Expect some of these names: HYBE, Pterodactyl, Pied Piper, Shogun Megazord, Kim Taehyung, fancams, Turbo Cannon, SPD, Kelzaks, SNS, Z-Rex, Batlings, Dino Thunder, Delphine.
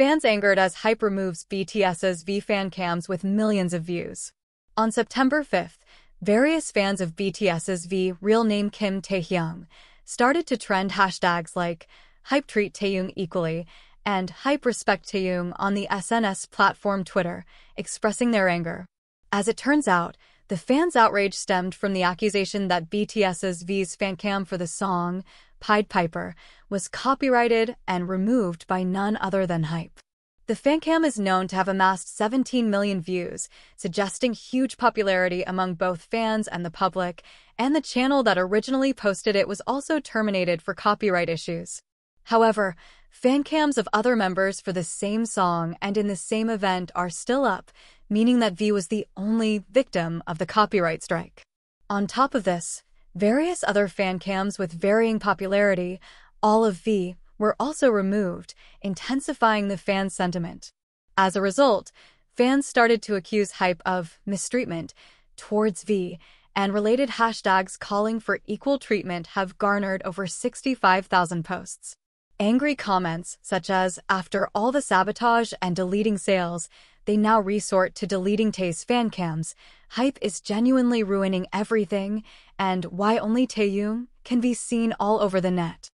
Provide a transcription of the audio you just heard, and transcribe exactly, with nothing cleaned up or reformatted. Fans angered as HYBE removes B T S's V fan cams with millions of views. On September fifth, various fans of B T S's V, real name Kim Taehyung, started to trend hashtags like HYBE treat Taehyung equally and HYBE respect Taehyung on the S N S platform Twitter, expressing their anger. As it turns out, the fans' outrage stemmed from the accusation that B T S's V's fancam for the song Pied Piper was copyrighted and removed by none other than HYBE. The fancam is known to have amassed seventeen million views, suggesting huge popularity among both fans and the public, and the channel that originally posted it was also terminated for copyright issues. However, fancams of other members for the same song and in the same event are still up, meaning that V was the only victim of the copyright strike. On top of this, various other fancams with varying popularity, all of V, were also removed, intensifying the fan sentiment. As a result, fans started to accuse HYBE of mistreatment towards V, and related hashtags calling for equal treatment have garnered over sixty-five thousand posts. Angry comments such as, after all the sabotage and deleting sales, they now resort to deleting Tae's fan cams, HYBE is genuinely ruining everything, and why only Taehyung can be seen all over the net.